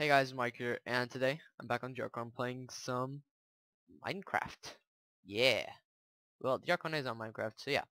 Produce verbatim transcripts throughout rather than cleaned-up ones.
Hey guys, Mike here, and today I'm back on the Archon playing some Minecraft. Yeah. Well, the Archon is on Minecraft, so yeah.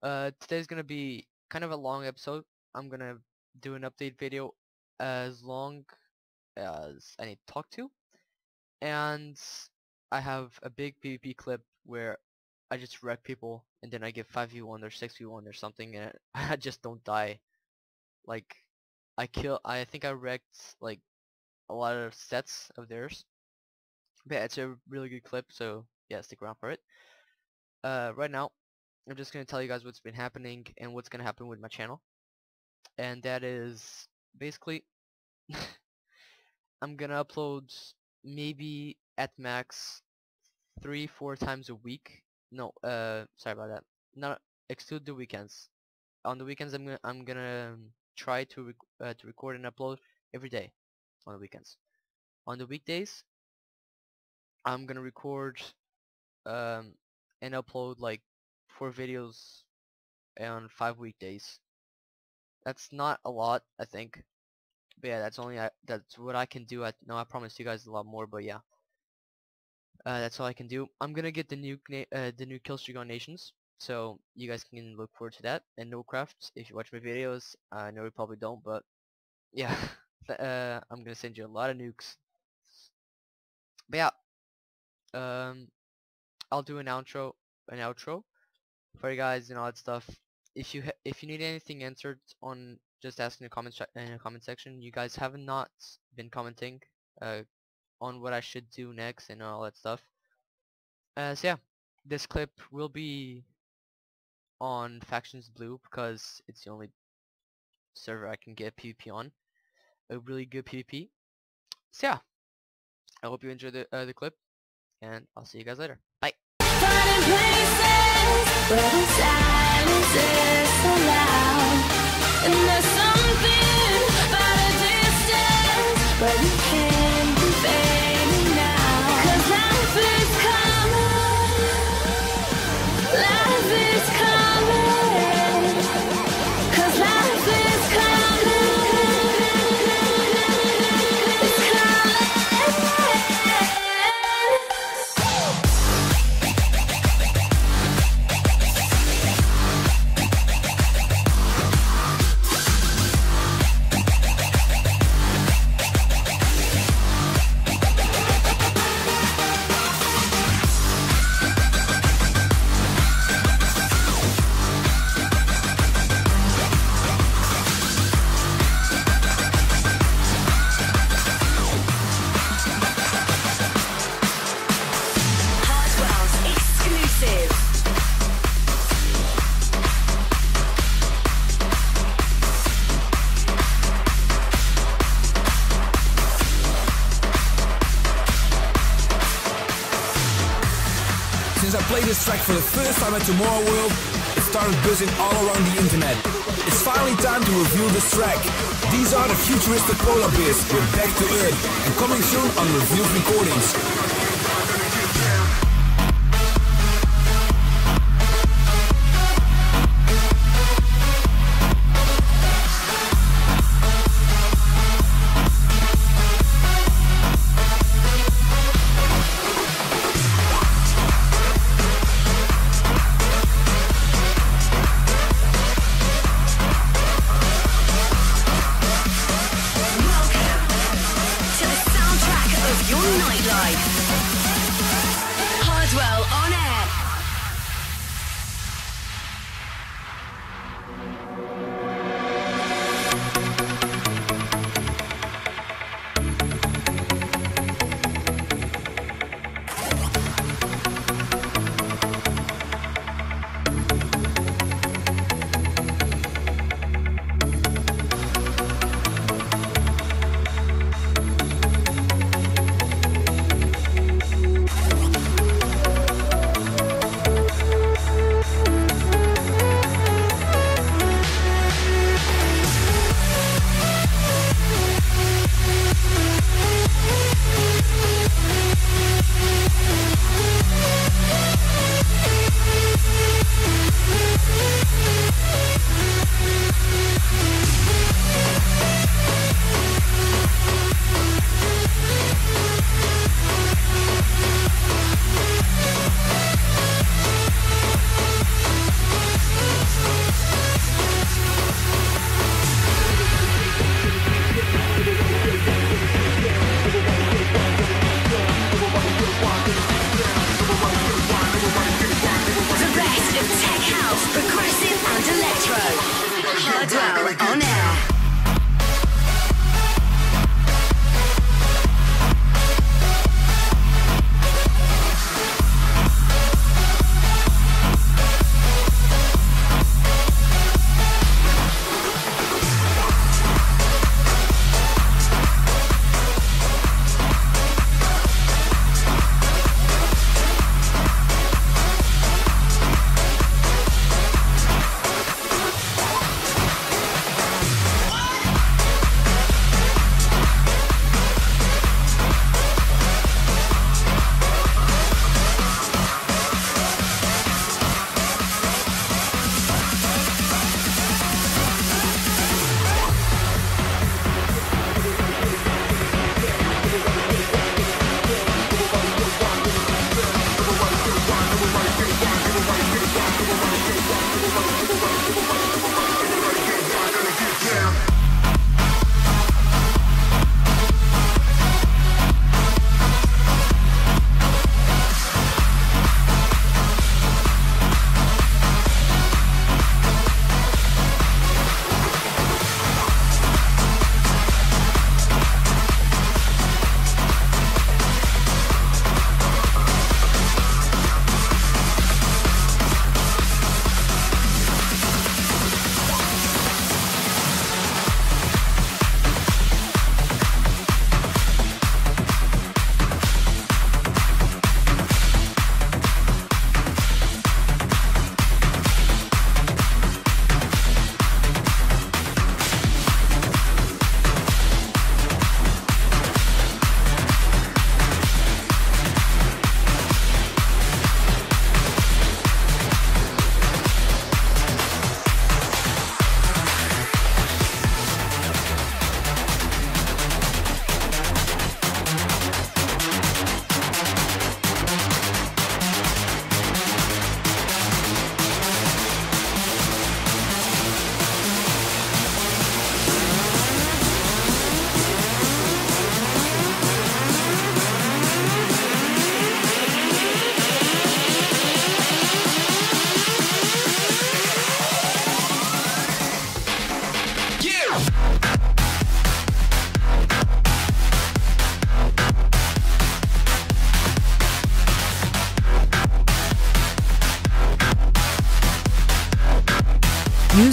Uh, today's gonna be kind of a long episode. I'm gonna do an update video as long as I need to talk to, and I have a big PvP clip where I just wreck people, and then I get five v one or six v one or something, and I just don't die. Like, I kill. I think I wrecked like a lot of sets of theirs, but yeah, it's a really good clip, so yeah, stick around for it. Uh, right now, I'm just gonna tell you guys what's been happening and what's gonna happen with my channel, and that is basically I'm gonna upload maybe at max three, four times a week. No, uh, sorry about that. Not exclude the weekends. On the weekends, I'm gonna I'm gonna try to rec uh, to record and upload every day on the weekends. On the weekdays, I'm gonna record um, and upload like four videos on five weekdays. That's not a lot, I think, but yeah, that's only I, that's what I can do. I no, I promised you guys a lot more, but yeah, uh, that's all I can do. I'm gonna get the new uh, the new killstreak on Nations, so you guys can look forward to that. And no crafts if you watch my videos. I know you probably don't, but yeah, uh, I'm gonna send you a lot of nukes. But yeah, um, I'll do an outro, an outro for you guys and all that stuff. If you ha if you need anything answered on, just ask in the comment in the comment section. You guys have not been commenting uh, on what I should do next and all that stuff. Uh, so yeah, this clip will be on Factions Blue because it's the only server I can get PvP on, a really good PvP. So yeah, I hope you enjoy the uh, the clip, and I'll see you guys later. Bye. Since I played this track for the first time at Tomorrow World, it started buzzing all around the internet. It's finally time to review this track. These are the futuristic polar bears with Back to Earth, and coming soon on Reviewed Recordings.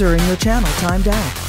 user in your channel timed out.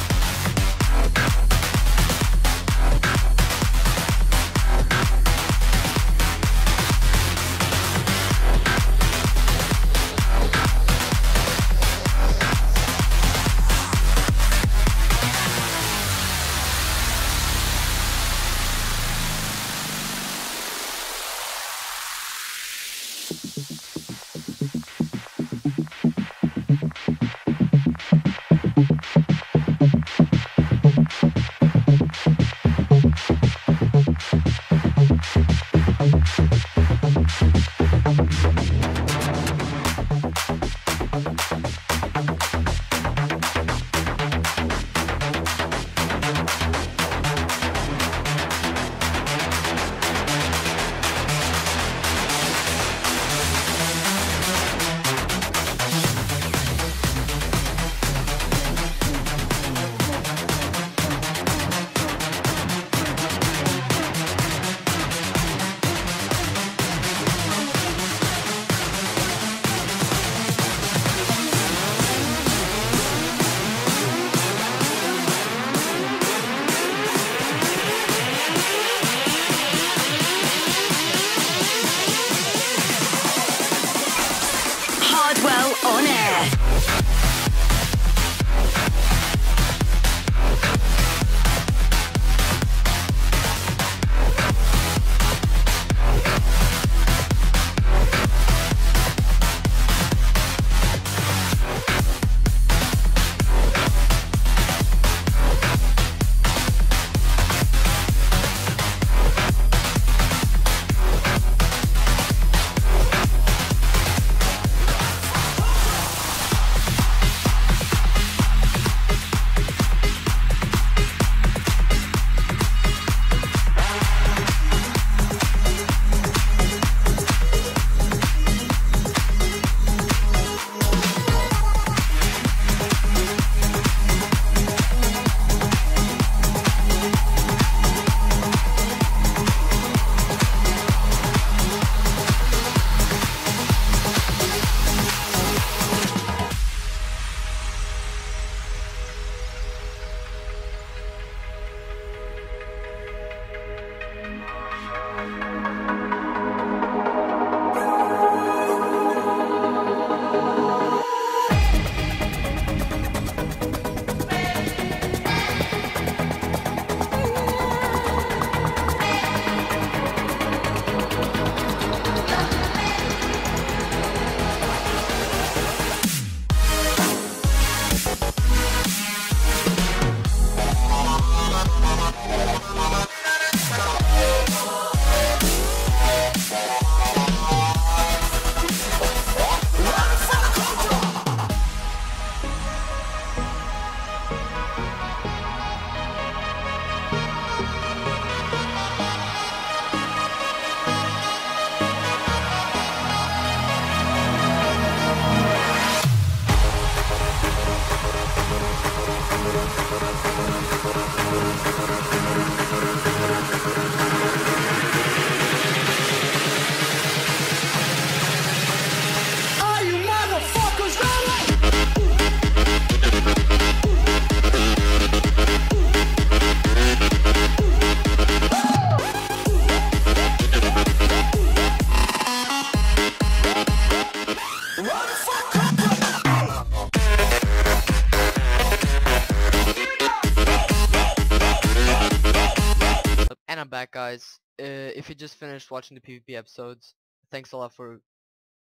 Back, guys. Uh, if you just finished watching the PvP episodes, thanks a lot for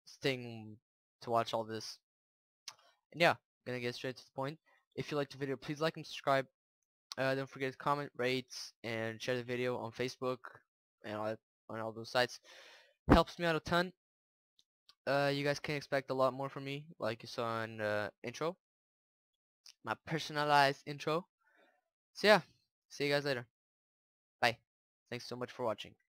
staying to watch all this. And yeah, I'm gonna get straight to the point. If you liked the video, please like and subscribe. Uh, don't forget to comment, rate, and share the video on Facebook and all, on all those sites. Helps me out a ton. Uh, you guys can expect a lot more from me, like you saw in the intro, my personalized intro. So yeah, see you guys later. Thanks so much for watching.